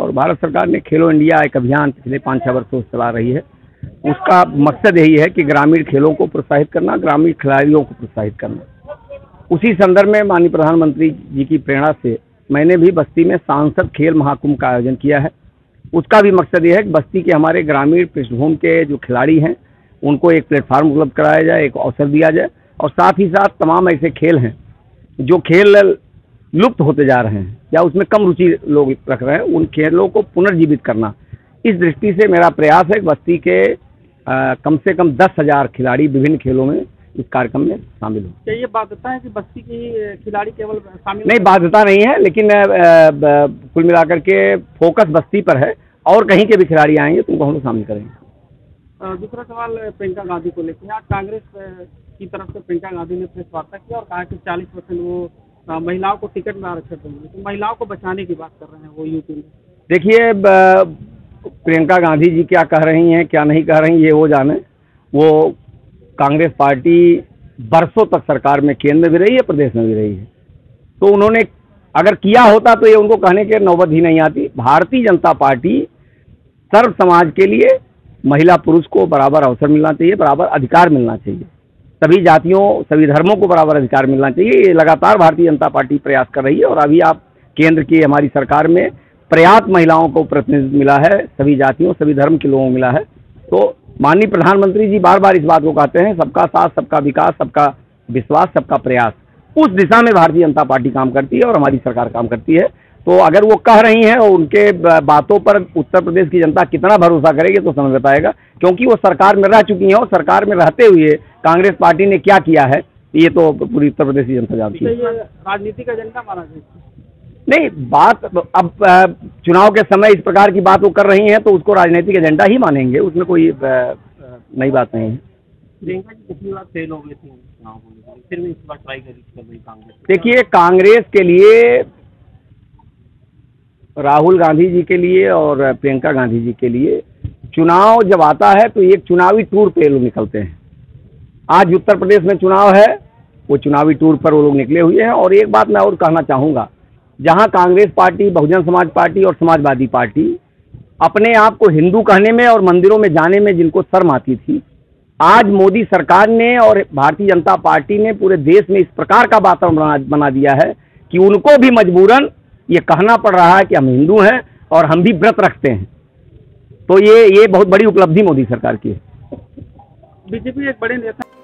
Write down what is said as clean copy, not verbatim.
और भारत सरकार ने खेलो इंडिया एक अभियान पिछले 5-6 वर्षों से चला रही है। उसका मकसद यही है कि ग्रामीण खेलों को प्रोत्साहित करना, ग्रामीण खिलाड़ियों को प्रोत्साहित करना। उसी संदर्भ में माननीय प्रधानमंत्री जी की प्रेरणा से मैंने भी बस्ती में सांसद खेल महाकुंभ का आयोजन किया है। उसका भी मकसद यह है कि बस्ती के हमारे ग्रामीण पृष्ठभूमि के जो खिलाड़ी हैं उनको एक प्लेटफार्म उपलब्ध कराया जाए, एक अवसर दिया जाए, और साथ ही साथ तमाम ऐसे खेल हैं जो खेल लुप्त होते जा रहे हैं या उसमें कम रुचि लोग रख रहे हैं, उन खेलों को पुनर्जीवित करना। इस दृष्टि से मेरा प्रयास है कि बस्ती के कम से कम 10,000 खिलाड़ी विभिन्न खेलों में इस कार्यक्रम में शामिल हो। क्या ये बाध्यता है कि बस्ती की खिलाड़ी केवल शामिल? नहीं, बाध्यता नहीं है, लेकिन कुल मिलाकर के फोकस बस्ती पर है। और कहीं के भी खिलाड़ी आएंगे तो उनको हम शामिल करेंगे। दूसरा सवाल प्रियंका गांधी को लेकर, आज कांग्रेस की तरफ से प्रियंका गांधी ने प्रेस वार्ता की और कहा कि 40% वो महिलाओं को टिकट में आरक्षण देंगे, तो महिलाओं को बचाने की बात कर रहे हैं वो यूपी में। देखिए, प्रियंका गांधी जी क्या कह रही हैं क्या नहीं कह रही ये वो जाने। वो कांग्रेस पार्टी बरसों तक सरकार में, केंद्र में भी रही है, प्रदेश में भी रही है, तो उन्होंने अगर किया होता तो ये उनको कहने के नौबत ही नहीं आती। भारतीय जनता पार्टी सर्व समाज के लिए, महिला पुरुष को बराबर अवसर मिलना चाहिए, बराबर अधिकार मिलना चाहिए, सभी जातियों सभी धर्मों को बराबर अधिकार मिलना चाहिए। ये लगातार भारतीय जनता पार्टी प्रयास कर रही है। और अभी आप केंद्र की हमारी सरकार में पर्याप्त महिलाओं को प्रतिनिधित्व मिला है, सभी जातियों सभी धर्म के लोगों को मिला है। तो माननीय प्रधानमंत्री जी बार बार इस बात को कहते हैं, सबका साथ सबका विकास सबका विश्वास सबका प्रयास, उस दिशा में भारतीय जनता पार्टी काम करती है और हमारी सरकार काम करती है। तो अगर वो कह रही हैं और उनके बातों पर उत्तर प्रदेश की जनता कितना भरोसा करेगी तो समय बताएगा, क्योंकि वो सरकार में रह चुकी हैं और सरकार में रहते हुए कांग्रेस पार्टी ने क्या किया है ये तो पूरी उत्तर प्रदेश की जनता जानती है। राजनीति का एजेंडा माना नहीं, बात अब चुनाव के समय इस प्रकार की बात वो कर रही हैं तो उसको राजनीतिक एजेंडा ही मानेंगे, उसमें कोई नई बात नहीं है। देखिए, कांग्रेस के लिए, राहुल गांधी जी के लिए और प्रियंका गांधी जी के लिए चुनाव जब आता है तो एक चुनावी टूर पे लोग निकलते हैं। आज उत्तर प्रदेश में चुनाव है, वो चुनावी टूर पर वो लोग निकले हुए हैं। और एक बात मैं और कहना चाहूँगा, जहाँ कांग्रेस पार्टी, बहुजन समाज पार्टी और समाजवादी पार्टी अपने आप को हिंदू कहने में और मंदिरों में जाने में जिनको शर्म आती थी, आज मोदी सरकार ने और भारतीय जनता पार्टी ने पूरे देश में इस प्रकार का वातावरण बना दिया है कि उनको भी मजबूरन ये कहना पड़ रहा है कि हम हिंदू हैं और हम भी व्रत रखते हैं। तो ये बहुत बड़ी उपलब्धि मोदी सरकार की है। बीजेपी एक बड़े नेता